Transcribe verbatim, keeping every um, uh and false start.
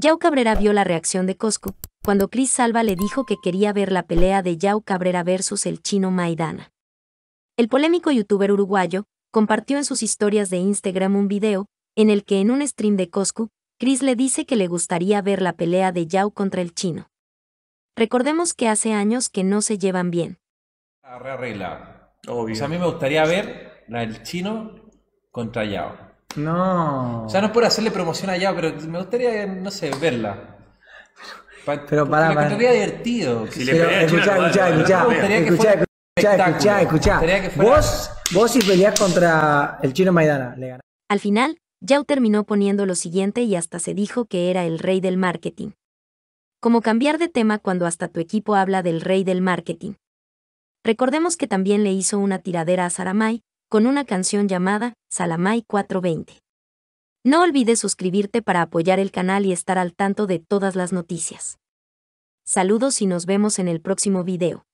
Yao Cabrera vio la reacción de Coscu cuando Chris Salva le dijo que quería ver la pelea de Yao Cabrera versus El Chino Maidana. El polémico youtuber uruguayo compartió en sus historias de Instagram un video en el que en un stream de Coscu, Chris le dice que le gustaría ver la pelea de Yao contra El Chino. Recordemos que hace años que no se llevan bien. Arregla. Obvio. O sea, a mí me gustaría ver la del Chino contra Yao. No. O sea, no es por hacerle promoción a Yao, pero me gustaría, no sé, verla. Pa pero para, para. Me gustaría divertido. Si le pero, escuchá, escuchá, escuchá. Escuchá, escuchá, escuchá. Vos, vos si peleás contra El Chino Maidana, le ganás. Al final, Yao terminó poniendo lo siguiente y hasta se dijo que era el rey del marketing. Como cambiar de tema cuando hasta tu equipo habla del rey del marketing. Recordemos que también le hizo una tiradera a Zaramay con una canción llamada Zaramay cuatrocientos veinte. No olvides suscribirte para apoyar el canal y estar al tanto de todas las noticias. Saludos y nos vemos en el próximo video.